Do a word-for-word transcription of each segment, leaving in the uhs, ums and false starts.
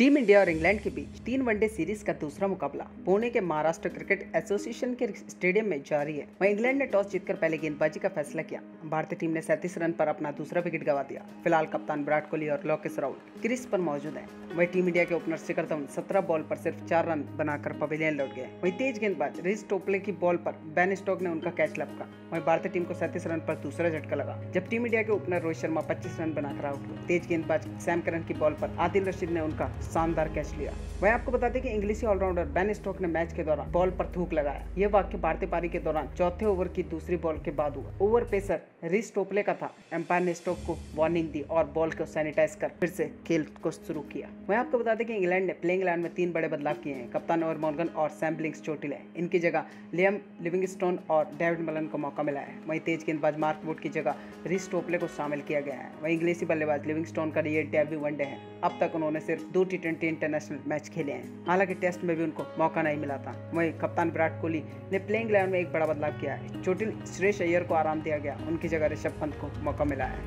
Team India और England के बीच तीन वनडे सीरीज का दूसरा मुकाबला पुणे के महाराष्ट्र क्रिकेट एसोसिएशन के स्टेडियम में जारी है। वहीं इंग्लैंड ने टॉस जीतकर पहले गेंदबाजी का फैसला किया। भारतीय टीम ने सैंतीस रन पर अपना दूसरा विकेट गंवा दिया। फिलहाल कप्तान विराट कोहली और लोकेश राहुल क्रीज पर मौजूद है। वहीं टीम इंडिया के ओपनर शिखर धवन सत्रह बॉल पर सिर्फ चार रन बनाकर पवेलियन लौट गए। वहीं तेज गेंदबाज रिस्टोपले की बॉल पर बैन स्टोक ने उनका कैच लपका। वहीं भारतीय टीम को सैंतीस रन पर दूसरा झटका लगा, जब टीम इंडिया के ओपनर रोहित शर्मा पच्चीस रन बनाकर आउट हुए। तेज गेंदबाज सैम करन की बॉल पर आदिल रशीद ने उनका शानदार कैच लिया। वहीं आपको बता दें कि इंग्लिश ऑलराउंडर बैन स्टोक ने मैच के दौरान बॉल पर थूक लगाया। यह वाक्य भारतीय पारी के दौरान चौथे ओवर की दूसरी बॉल के बाद हुआ। ओवर पेसर रिस्टोपले का था। एम्पायर ने स्टोक को वार्निंग दी और बॉल को सैनिटाइज कर फिर से खेल को शुरू किया। वहीं आपको बता दें कि इंग्लैंड ने प्लेइंग इलेवन में तीन बड़े बदलाव किए हैं। कप्तान ओवर मॉर्गन और सैम ब्लिंक्स चोटिल है। इनकी जगह लियम लिविंगस्टोन और डेविड मलन को मौका मिला है। वहीं तेज गेंदबाज मार्क वुड की जगह रिस्टोपले को शामिल किया गया है। वहीं इंग्लिशी बल्लेबाज लिविंगस्टोन का ये डेब्यू वनडे है। अब तक उन्होंने सिर्फ दो टी ट्वेंटी इंटरनेशनल मैच खेले हैं, हालांकि टेस्ट में भी उनको मौका नहीं मिला था। वहीं कप्तान विराट कोहली ने प्लेइंग इलेवन में एक बड़ा बदलाव किया है। चोटिल श्रेयस अय्यर को आराम दिया गया, उनकी जगह ऋषभ पंत को मौका मिला है।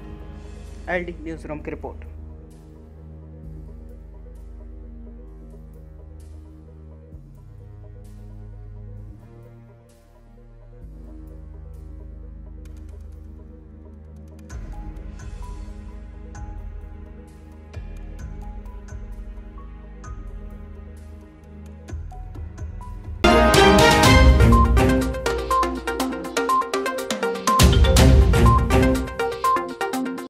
एल डी न्यूज़ रूम की रिपोर्ट।